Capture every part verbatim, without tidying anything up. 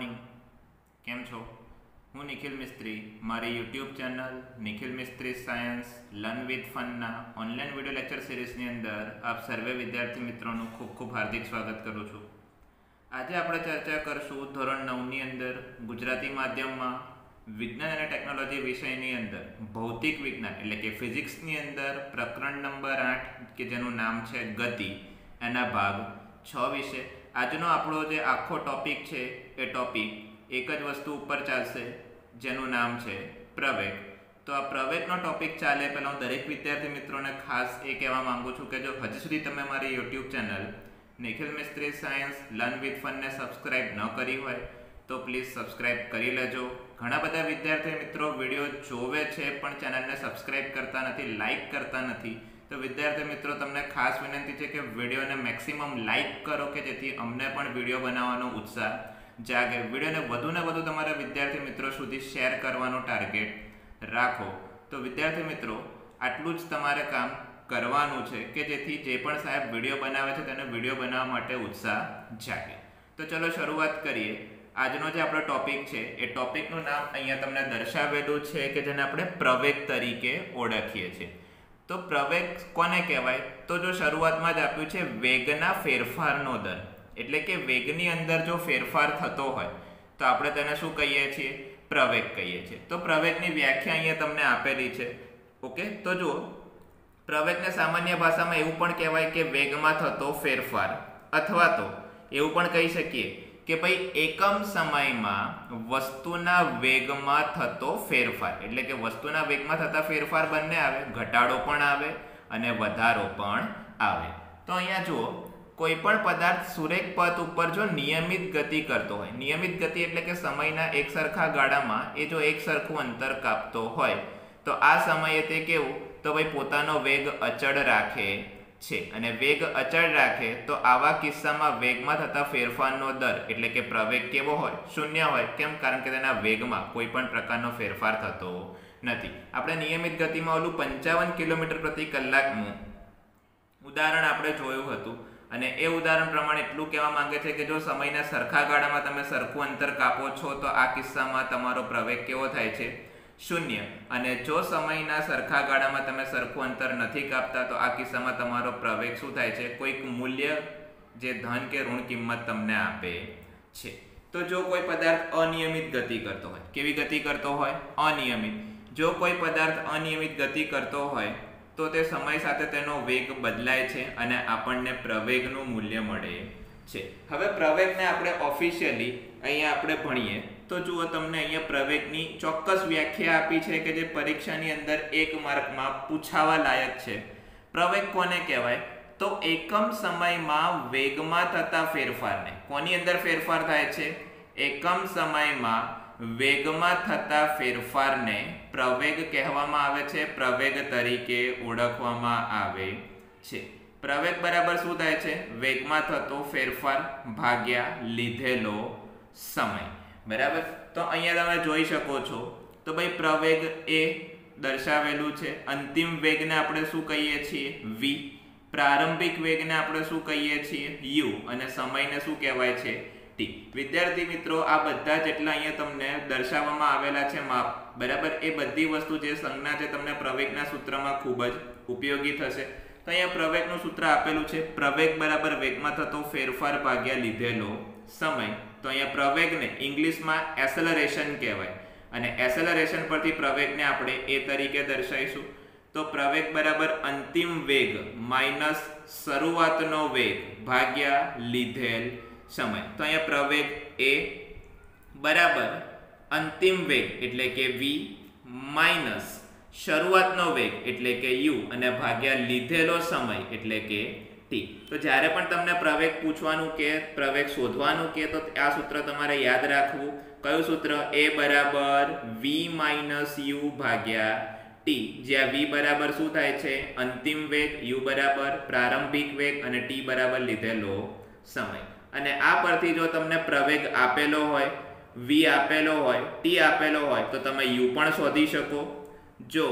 Morning, કેમ છો? હું નિખિલ મિસ્ત્રી મારી YouTube channel Nikhil Mistry science learn with ફનના ઓનલાઈન વિડીયો લેક્ચર સિરીઝની અંદર આપ સર્વે વિદ્યાર્થી મિત્રોનું ખૂબ ખૂબ હાર્દિક સ્વાગત કરું છું। આજે આપણે ચર્ચા કરશું ધોરણ નવની અંદર ગુજરાતી માધ્યમમાં વિજ્ઞાન અને ટેકનોલોજી વિષયની અંદર ભૌતિક વિજ્ઞાન એટલે કે ફિઝિક્સની અંદર પ્રકરણ નંબર આઠ કે જેનું નામ છે ગતિ, એના ભાગ છ વિશે આજનો આપણો જે આખો ટોપિક છે એ ટોપિક એક જ વસ્તુ ઉપર ચાલશે જેનું નામ છે પ્રવેગ। તો આ પ્રવેગનો ટોપિક ચાલે પહેલાં હું દરેક વિદ્યાર્થી મિત્રોને ખાસ એ કહેવા માગું છું કે જો હજી સુધી તમે મારી YouTube channel Nikhil Mistry science learn with ફનને સબસ્ક્રાઈબ ન કરી હોય તો પ્લીઝ સબસ્ક્રાઈબ કરી લેજો। ઘણા બધા વિદ્યાર્થી મિત્રો વિડીયો જોવે છે પણ ચેનલને સબસ્ક્રાઈબ કરતા નથી, લાઇક કરતા નથી। तो विद्यार्थी मित्रों तमने खास विनती है कि वीडियो ने मैक्सिमम लाइक करो कि जेथी अमने पण वीडियो बनावानो उत्साह जागे। वीडियो ने वधु ने वधु तमारा विद्यार्थी मित्रों सुधी शेर करवानो टार्गेट राखो। तो विद्यार्थी मित्रों आटलू ज तमारे काम करवानुं छे कि जेथी जे पण साहेब वीडियो बनावे छे तेने वीडियो बनावा माटे उत्साह जागे। तो चलो शुरुआत करिए। આજનો જે આપણો ટોપિક છે એ ટોપિકનું નામ અહીંયા તમને દર્શાવેલું છે કે જેને આપણે પ્રવેગ તરીકે ઓળખીએ છીએ। तो प्रवेग कोने कहवाय तो जो शुरुआत में ज आप्युं छे वेगना फेरफारनो दर एटले के वेगनी अंदर जो फेरफार थतो होय तो आपणे तेने शुं कहीए छीए प्रवेग कहीए छीए। तो प्रवेगनी व्याख्या अहींया तमने आपेली छे। ओके तो जो प्रवेगने सामान्य भाषामां एवुं पण कहेवाय के वेगमां थतो फेरफार अथवा तो एवुं पण कही शकीए के भाई एकम समयमां वस्तुना वेगमां थतो फेरफार एटले के वस्तुना वेगमां थता फेरफार बंने आवे, घटाडो पण आवे अने वधारो पण आवे। तो अहींया जुओ कोईपण पदार्थ सुरेख पथ उपर जो नियमित गति करतो होय, नियमित गति एटले के समयना एक सरखा गाळामां ए जो एक सरखुं अंतर कापतो होय तो आ समये ते केवुं तो भाई पोतानो वेग अचळ राखे छे अने वेग अचल राखे तो आवा किस्सामां वेगमां थता फेरफारनो दर एटले के प्रवेग केवो होय शून्य होय। केम? कारण के तेना वेगमां कोई पण प्रकारनो फेरफार थतो नथी। आपणे नियमित गतिमां ओलुं पंचावन किलोमीटर प्रति कलाकनुं उदाहरण आपणे जोयुं हतुं अने ए उदाहरण प्रमाणे एटलुं कहेवा मांगे छे के जो समयना सरखा गाळामां तमे सरखुं अंतर कापो छो तो आ किस्सामां तमारो प्रवेग केवो थाय छे शून्य। अने जो समयना सरखा गाळामां तमे सरखुं अंतर नथी कापता तो आ किस्सामां तमारो प्रवेग शुं थाय छे कोईक मूल्य जे धन के ऋण किंमत तमने आपे छे। तो जो कोई पदार्थ अनियमित गति करतो होय, केवी गति करतो होय? अनियमित। जो कोई पदार्थ अनियमित गति करतो होय तो ते समय साथे तेनो वेग बदलाय छे अने आपणने प्रवेगनुं मूल्य मळे छे। हवे प्रवेगने आपणे ऑफिशियली अहींया आपणे भणीए। तो जुओ तमने अहींया प्रवेगनी चोक्कस व्याख्या आपी छे के जे परीक्षानी अंदर एक मार्क मां पूछावा लायक छे। प्रवेग कोने कहेवाय तो एकम समयमां वेगमां थता फेरफारने कोनी अंदर फेरफार थाय छे? एकम समयमां वेगमां थता फेरफारने प्रवेग कहेवामां आवे छे, प्रवेग तरीके ओळखवामां आवे छे। प्रवेग बराबर शुं थाय छे? वेगमां थतो फेरफार भाग्या लीधेलो समय, बराबर। तो अहींया तमे जोई शको छो तो भाई प्रवेग ए दर्शावेलुं छे। अंतिम वेगने आपणे शुं कहीए छीए? वी। प्रारंभिक वेगने आपणे शुं कहीए छीए? यू। अने समयने शुं कहेवाय छे? टी। विद्यार्थी मित्रों आ बधा जेटला अहींया तमने दर्शाववामां आवेला छे माप, बराबर। ए बधी वस्तु जे संज्ञा छे तमने प्रवेगना सूत्रमां खूब ज उपयोगी थशे। तो अहींया प्रवेगनुं सूत्र आपेलुं छे, प्रवेग बराबर वेगमां थतो फेरफार भाग्या लीधेलो समय। तो अहींया प्रवेग ने इंग्लिश में एसेलरेशन कहेवाय अने एसेलरेशन परथी प्रवेग ने आपणे ए तरीके दर्शाईशुं। तो प्रवेग बराबर अंतिम वेग माइनस शरूआतनो वेग भाग्या लीधेल समय। तो अहींया प्रवेग ए बराबर अंतिम वेग एटले के वी माइनस शरूआतनो वेग एटले के यू अने भाग्या लीधेलो समय एटले के टी। तो જ્યારે પણ તમને પ્રવેગ પૂછવાનું કે પ્રવેગ શોધવાનું કે તો આ સૂત્ર તમારે યાદ રાખવું। કયું સૂત્ર? a બરાબર v minus u ભાગ્યા t, જ્યાં v બરાબર શું થાય છે? અંતિમ વેગ, u બરાબર પ્રારંભિક વેગ અને t બરાબર લીધેલો સમય। અને આ પરથી જો તમને પ્રવેગ આપેલો હોય, v આપેલો હોય, t આપેલો હોય તો તમે u પણ શોધી શકો। જો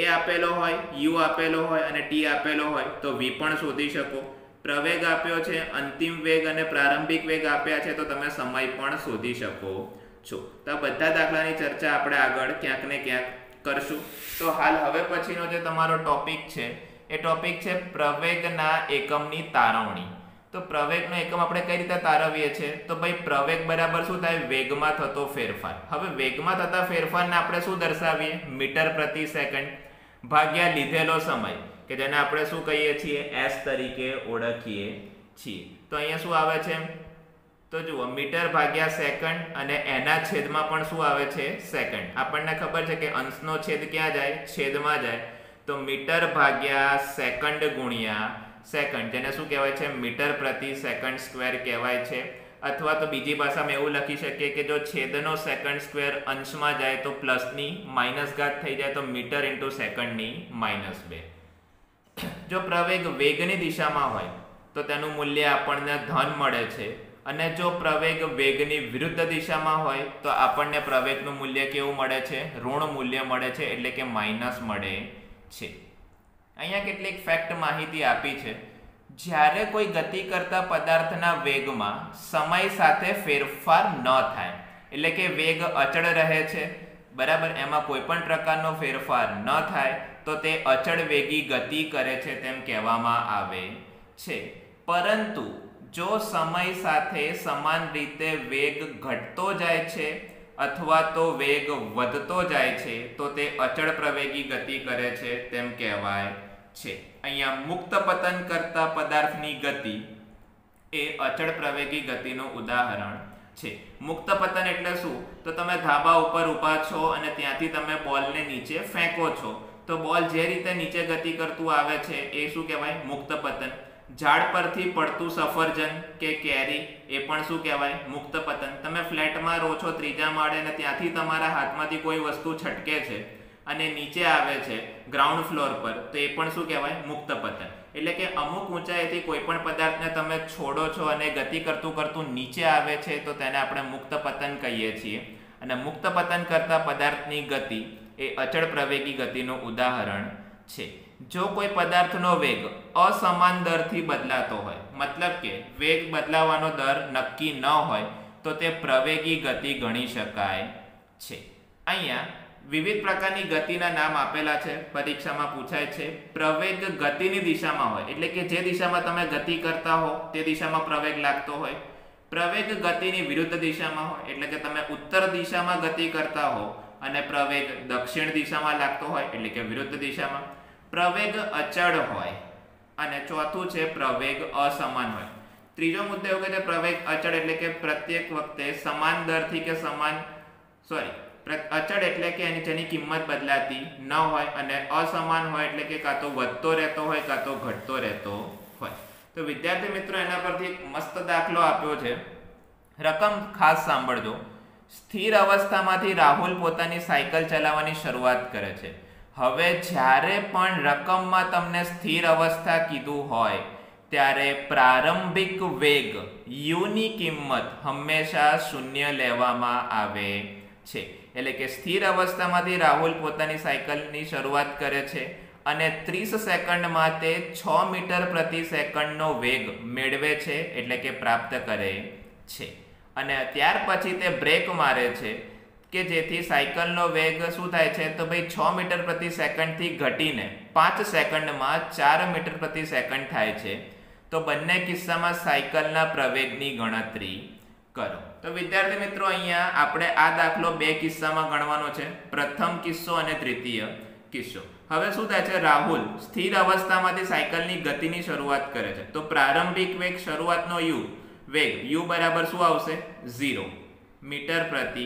ए आपेलो होय, यू आपेलो होय अने टी आपेलो होय तो वी पण शोधी शको। प्रवेग आप्यो छे, अंतिम वेग अने प्रारंभिक वेग आप्या छे तो तमे समय पण शोधी शको छो। तो बधा दाखलानी चर्चा आपणे आगळ क्यांक ने क्यांक करशुं। तो हाल हवे पछीनो जे तमारो टॉपिक छे ए टॉपिक छे प्रवेगना एकमनी तारवणी। तो प्रवेगनो एकम आपणे कई रीते तारवीए छे तो भाई प्रवेग बराबर शुं थाय वेगमां थतो फेरफार। हवे वेगमां थता फेरफारने आपणे शुं दर्शावीए मीटर प्रति सेकंड भाग्या लीधेलो समय के जेने आपणे शुं कहीए छीए एस तरीके ओळखीए छीए। तो अहींया शुं आवे छे तो जुओ मीटर भाग्या सेकंड अने एना छेदमां पण शुं आवे छे सेकंड। आपणने खबर छे के अंशनो छेद क्यां जाय छेदमां जाय तो मीटर भाग्या सेकंड गुणिया सेकंड जेने शुं कहेवाय छे मीटर प्रति सेकंड स्क्वेर कहेवाय छे। अथवा तो बीजी भाषामां एवुं लखी शकीए के जो छेदनो सेकंड स्क्वेर अंशमां जाय तो प्लसनी माइनस घात थई जाय तो मीटर इंटू सेकंडनी माइनस बे। जो प्रवेग वेगनी दिशा में होय तो तेनु मूल्य आपने धन मळे छे अने जो प्रवेग वेगनी विरुद्ध दिशा में होय तो आपने प्रवेग नु मूल्य केवुं मळे छे ऋण मूल्य मळे छे एटले के माइनस मळे छे। अहींया केटलीक फेक्ट माहिती आपी छे। ज्यारे कोई गति करता पदार्थना वेगमां समय साथे फेरफार न थाय एटले के वेग अचळ रहे छे बराबर एमां कोईपण प्रकारनो फेरफार न थाय तो ते अचल वेगी गति करे छे तेम कहेवामां आवे छे। परंतु जो समय साथे समान रीते वेग घटतो जाय छे अथवा तो वेग वधतो जाय छे तो ते अचल प्रवेगी गति करे छे तेम कहेवाय छे। अहींया मुक्त पतन करता पदार्थनी गति ए अचल प्रवेगी गतिनो उदाहरण छे। मुक्त पतन एटले शुं तो तमे धाबा उपर ऊभा छो अने त्यांथी तमे बॉलने नीचे फेंको छो तो बॉल जे रीते नीचे गति करतुं आवे छे ए शुं कहेवाय मुक्त पतन। झाड़ परथी पड़तुं सफरजन के केरी ए पण शुं कहेवाय मुक्त पतन। तमे फ्लेटमां रो छो त्रीजा माळे अने त्यांथी तमारा हाथमांथी कोई वस्तु छटके छे अने नीचे आवे छे ग्राउंड फ्लोर पर तो ए पण शुं कहेवाय मुक्त पतन। एटले के अमुक ऊंचाईथी कोईपण पदार्थने तमे छोड़ो छो अने गति करतुं करतुं नीचे आवे छे तो तेने आपणे मुक्त पतन कहीए छीए। अने मुक्त पतन करता पदार्थनी गति ए अचल प्रवेगी गतिनो उदाहरण छे। जो कोई पदार्थनो वेग असमान दरथी बदलातो होय मतलब के वेग बदलावानो दर नक्की न होय तो ते प्रवेगी गति गणी शकाय छे। अहींया विविध प्रकारनी गतिना नाम आपेला छे। परीक्षामां पूछाय छे प्रवेग गतिनी दिशामां होय एटले के जे दिशामां तमे गति करता हो ते दिशामां प्रवेग लागतो होय। प्रवेग गतिनी विरुद्ध दिशामां होय एटले के तमे उत्तर दिशामां गति करता हो अने प्रवेग दक्षिण दिशा में लागतो होय एटले के विरुद्ध दिशा में। प्रवेग अचळ होय अने चौथुं छे प्रवेग असमान होय। त्रीजो मुद्दो एवो के प्रवेग अचळ एटले के प्रत्येक वखते समान दरथी के समान सॉरी अचळ एटले के एनी जेनी किंमत बदलाती न होय अने असमान होय एटले के का तो वधतो रहेतो होय का तो घटतो रहेतो होय। तो विद्यार्थी मित्रों एना परथी एक मस्त दाखलो आप्यो छे। रकम खास सांभळजो। स्थिर अवस्थामांथी राहुल पोतानी साइकल चलावવાની શરૂઆત કરે છે। હવે જ્યારે પણ રકમમાં તમને સ્થિર અવસ્થા કીધું હોય ત્યારે પ્રારંભિક વેગ u ની કિંમત હંમેશા શૂન્ય લેવામાં આવે છે। એટલે કે સ્થિર અવસ્થામાંથી રાહુલ પોતાની સાયકલની શરૂઆત કરે છે અને ત્રીસ સેકન્ડમાં તે છ મીટર પ્રતિ સેકન્ડનો વેગ મેળવે છે એટલે કે પ્રાપ્ત કરે છે। अने त्यार पछी ते ब्रेक मारे छे के जेथी साइकलनो वेग शुं थाय छे तो भाई छ मीटर प्रति सेकंड थी घटीने पांच सेकंड में चार मीटर प्रति सेकंड थाय छे। तो बंने किस्सामां साइकलना प्रवेगनी गणतरी करो। तो विद्यार्थी मित्रों अहींया आपणे आ दाखलो बे किस्सामां गणवानो छे प्रथम किस्सो अने तृतीय किस्सो। हवे शुं थाय छे राहुल स्थिर अवस्थामांथी साइकलनी गतिनी शरूआत करे छे तो प्रारंभिक वेग शरूआतनो u वेग u बराबर शू आवशे जीरो मीटर प्रति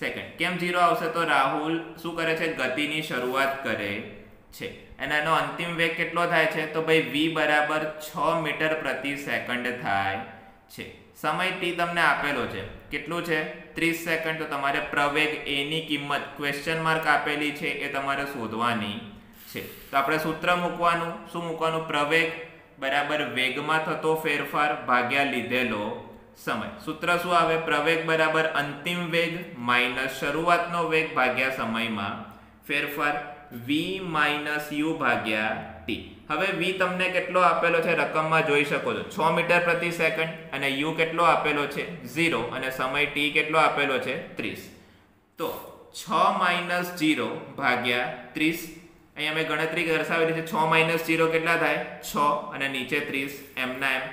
सेकंड। केम जीरो आवशे तो राहुल शू करे छे गतिनी शरूआत करे छे अने एनो अंतिम वेग केटलो थाय छे तो भाई v बराबर छ मीटर प्रति सेकंड थाय छे। समय t तमने आपेलो छे केटलो छे ત્રીસ सेकंड। तो तमारे प्रवेग a नी किंमत क्वेश्चन मार्क आपेली छे ए तमारे शोधवानी छे। तो आपणे सूत्र मूकवानुं शुं मूकवानुं प्रवेग बराबर वेगमां थतो फेरफार भाग्या लीधेलो समय। सूत्र शुं आवे प्रवेग बराबर अंतिम वेग माइनस शरूआतनो वेग भाग्या समयमां फेरफार v माइनस u भाग्या t। હવે v તમને કેટલો આપેલો છે રકમમાં જોઈ શકો છો છ મીટર પ્રતિ સેકન્ડ અને u કેટલો આપેલો છે ઝીરો અને સમય t કેટલો આપેલો છે ત્રીસ તો છ - ઝીરો ભાગ્યા ત્રીસ અહીં અમે ગણતરી દર્શાવેલી છે છ - ઝીરો કેટલા થાય છ અને નીચે ત્રીસ એમના એમ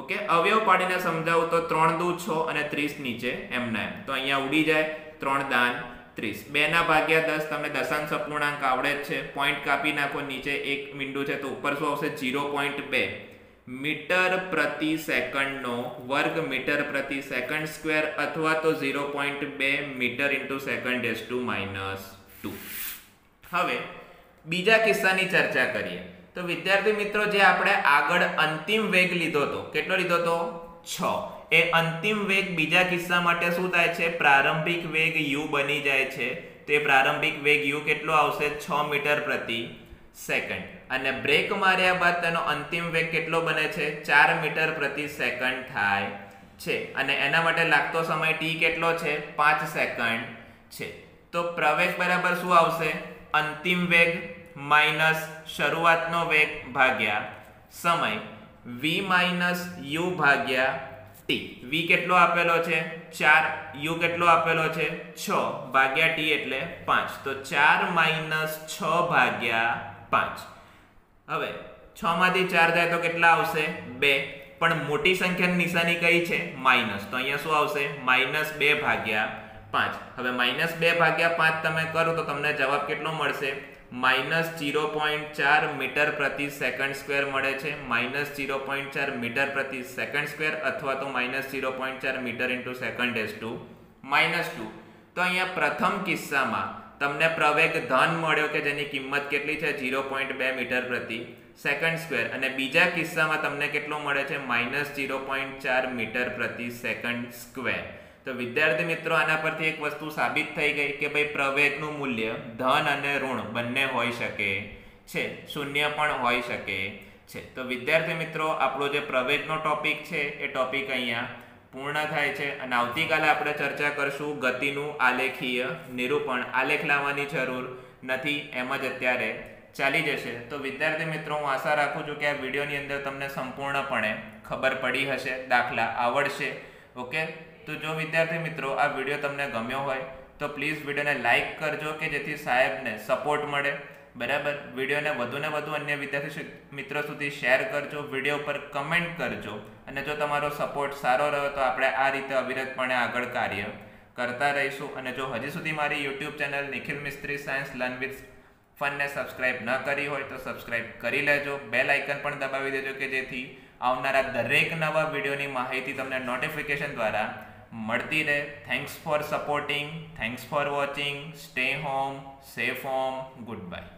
ओके अवयव पाडीने समजावू तो त्रण दू छ अने त्रीस नीचे एमना एम तो अहींया उडी जाए त्रण दान त्रीस बे ना भाग्या दस तमने दशांश अपूर्णांक आवडे छे पॉइंट कापी नाखो नीचे एक बिंदु छे तो ऊपर शुं आवशे जीरो पॉइंट बे मीटर प्रति सेकंड नो वर्ग मीटर प्रति सेकंड स्क्वेर अथवा तो जीरो पॉइंट बे मीटर इंटू सेकंड डेस टू माइनस टू हवे बीजा किस्सानी चर्चा करीए तो विद्यार्थी मित्रों जे आपणे आगळ अंतिम वेग लीधो तो केटलो लीधो तो छ ए अंतिम वेग बीजा किस्सा माटे शुं थाय छे प्रारंभिक वेग u बनी जाय छे तो ए प्रारंभिक वेग u केटलो आवशे छ मीटर प्रति सेकंड अने ब्रेक मार्या बाद तेनो अंतिम वेग केटलो बने छे चार मीटर प्रति सेकंड थाय छे अने एना माटे लागतो समय t केटलो छे पांच सेकंड छे तो प्रवेग बराबर शुं आवशे अंतिम वेग माइनस शुरुआत नो वेग भाग्या समय v माइनस u भाग्या t v કેટલો આપેલો છે ચાર u કેટલો આપેલો છે છ ભાગ્યા t એટલે પાંચ તો ચાર માઈનસ છ ભાગ્યા પાંચ હવે છ માંથી ચાર જાય તો કેટલા આવશે બે પણ મોટી સંખ્યાની નિશાની કઈ છે માઈનસ તો અહીંયા શું આવશે માઈનસ બે ભાગ્યા પાંચ હવે માઈનસ બે ભાગ્યા પાંચ તમે કરો તો તમને જવાબ કેટલો મળશે माइनस जीरो पॉइंट चार मीटर प्रति सेकंड स्क्वेर मळे छे माइनस जीरो पॉइंट चार मीटर प्रति सेकंड स्क्वेर अथवा तो माइनस जीरो पॉइंट चार मीटर इंटू सेकंड एस टू माइनस टू तो अहींया प्रथम किस्सा में तमने प्रवेग धन मळ्यो के जेनी किंमत केटली छे जीरो पॉइंट बे मीटर प्रति सेकंड स्क्वेर अने बीजा किस्सा में तमने केटलो मळे छे माइनस जीरो पॉइंट चार मीटर प्रति सेकंड स्क्वेर तो विद्यार्थी मित्रों आना परथी एक वस्तु साबित थई गई कि भाई प्रवेगनुं मूल्य धन अने ऋण बंने होई शके छे शून्य पण होई शके छे तो विद्यार्थी मित्रों आपणो जे प्रवेगनो टॉपिक छे ए टॉपिक अहींया पूर्ण थाय छे अने आवती काले आपणे चर्चा करशुं गतिनुं आलेखीय निरूपण आलेख लाववानी जरूर नथी एम ज अत्यारे चाली जशे तो विद्यार्थी मित्रों हूँ आशा राखुं छुं कि आ विडियोनी अंदर तमने संपूर्णपणे खबर पड़ी हशे दाखला आवडशे ओके तो जो विद्यार्थी मित्रों आ वीडियो तमने गम्यो होय तो प्लीज वीडियो ने लाइक करजो कि जेथी साहेब ने सपोर्ट मळे बराबर वीडियो ने वधु ने वधु अन्य विद्यार्थी मित्रों सुधी शेर करजो वीडियो पर कमेंट करजो अने जो तमारो सपोर्ट सारो रह्यो तो आपणे आ रीते अविरतपणे आगळ कार्य करता रहीशुं अने जो हजी सुधी मारी YouTube channel Nikhil Mistry science learn with fun ने सब्सक्राइब न करी होय तो सब्सक्राइब करी लेजो बेल आइकन पण दबावी देजो कि जेथी आवनारा दरेक नवा विडियोनी माहिती तमने नोटिफिकेशन द्वारा मळती रहे thanks for supporting thanks for watching stay home safe home good bye.